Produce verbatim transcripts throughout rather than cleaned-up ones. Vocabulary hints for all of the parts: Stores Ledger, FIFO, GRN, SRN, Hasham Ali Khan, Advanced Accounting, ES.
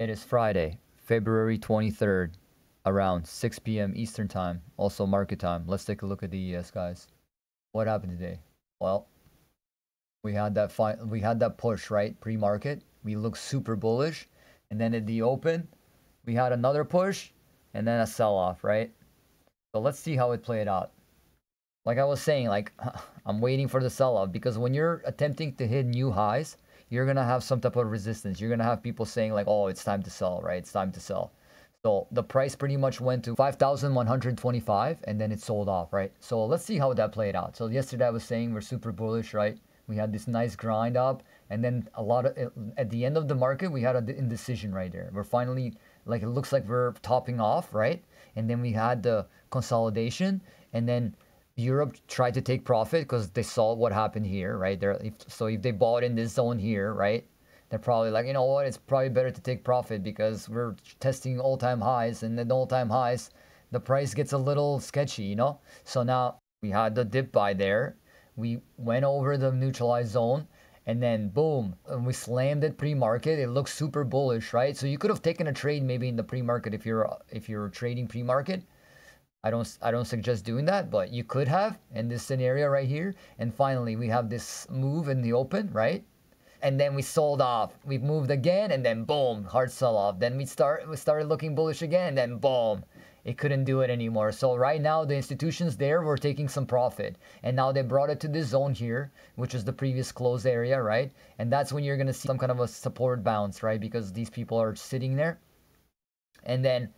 It is Friday, February twenty-third, around six P M Eastern Time, also market time. Let's take a look at the E S, guys. What happened today? Well, we had that fi we had that push, right? Pre-market, we looked super bullish, and then at the open, we had another push, and then a sell-off, right? So let's see how it played out. Like I was saying, like I'm waiting for the sell-off, because when you're attempting to hit new highs, you're gonna have some type of resistance. You're gonna have people saying like, oh, it's time to sell, right? It's time to sell. So the price pretty much went to five thousand one hundred twenty-five, and then it sold off, right? So let's see how that played out. So yesterday I was saying we're super bullish, right? We had this nice grind up, and then a lot of, at the end of the market, we had an indecision right there. We're finally, like, it looks like we're topping off, right? And then we had the consolidation, and then Europe tried to take profit because they saw what happened here, right? They're, if, so if they bought in this zone here, right, they're probably like, you know what, it's probably better to take profit because we're testing all-time highs, and at all-time highs, the price gets a little sketchy, you know? So now we had the dip buy there. We went over the neutralized zone, and then boom, and we slammed it pre-market. It looks super bullish, right? So you could have taken a trade maybe in the pre-market if you're, if you're trading pre-market. I don't, I don't suggest doing that, but you could have in this scenario right here. And finally, we have this move in the open, right? And then we sold off. We moved again, and then boom, hard sell off. Then we start, we started looking bullish again, and then boom, it couldn't do it anymore. So right now, the institutions there were taking some profit, and now they brought it to this zone here, which is the previous close area, right? And that's when you're gonna see some kind of a support bounce, right? Because these people are sitting there, and then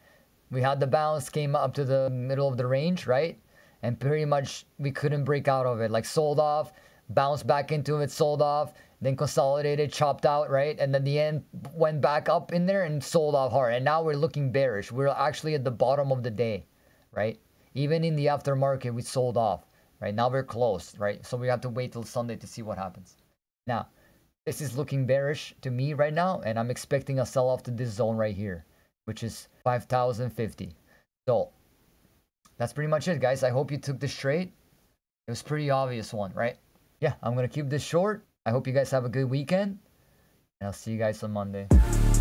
we had the bounce, came up to the middle of the range, right? And pretty much we couldn't break out of it. Like sold off, bounced back into it, sold off, then consolidated, chopped out, right? And then the end went back up in there and sold off hard. And now we're looking bearish. We're actually at the bottom of the day, right? Even in the aftermarket, we sold off, right? Now we're closed, right? So we have to wait till Sunday to see what happens. Now, this is looking bearish to me right now, and I'm expecting a sell-off to this zone right here, which is five thousand fifty. So that's pretty much it, guys. I hope you took this trade. It was a pretty obvious one, right? Yeah, I'm gonna keep this short. I hope you guys have a good weekend, and I'll see you guys on Monday.